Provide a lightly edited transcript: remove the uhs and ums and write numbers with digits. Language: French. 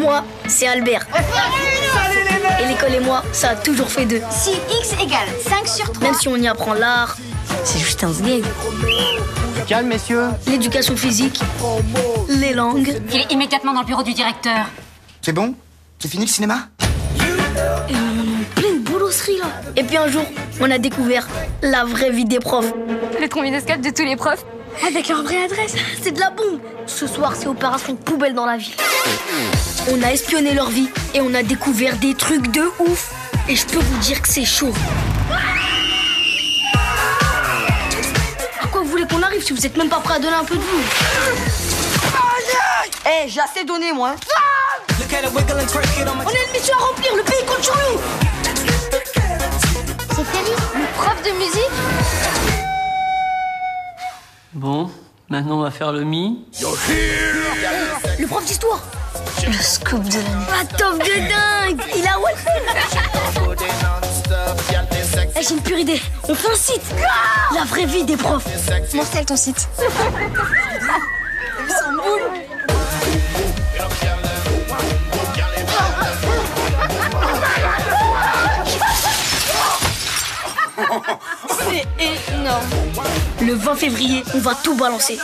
Moi, c'est Albert. Et l'école et moi, ça a toujours fait 2. Si x égale 5 sur 3... Même si on y apprend l'art, c'est juste un sgeg. Calme, messieurs. L'éducation physique, les langues... Il est immédiatement dans le bureau du directeur. C'est bon? C'est fini le cinéma? Et on est en pleine bolosserie, là. Et puis un jour, on a découvert la vraie vie des profs. Le combine escape de tous les profs. Avec leur vraie adresse, c'est de la bombe. Ce soir, c'est opération poubelle dans la ville. On a espionné leur vie et on a découvert des trucs de ouf. Et je peux vous dire que c'est chaud. À quoi vous voulez qu'on arrive si vous êtes même pas prêt à donner un peu de vous? Eh, j'ai assez donné, moi. On a une mission à remplir, le pays compte sur nous. C'est Félix, le prof de musique. Bon, maintenant on va faire le mi. Le prof d'histoire. Le scoop de l'année. Ah, top de dingue. Il a Wolf. Hey, j'ai une pure idée. On fait un site. La vraie vie des profs. Marcel, ton site. Ils sont boules. C'est énorme. Le 20 février, on va tout balancer.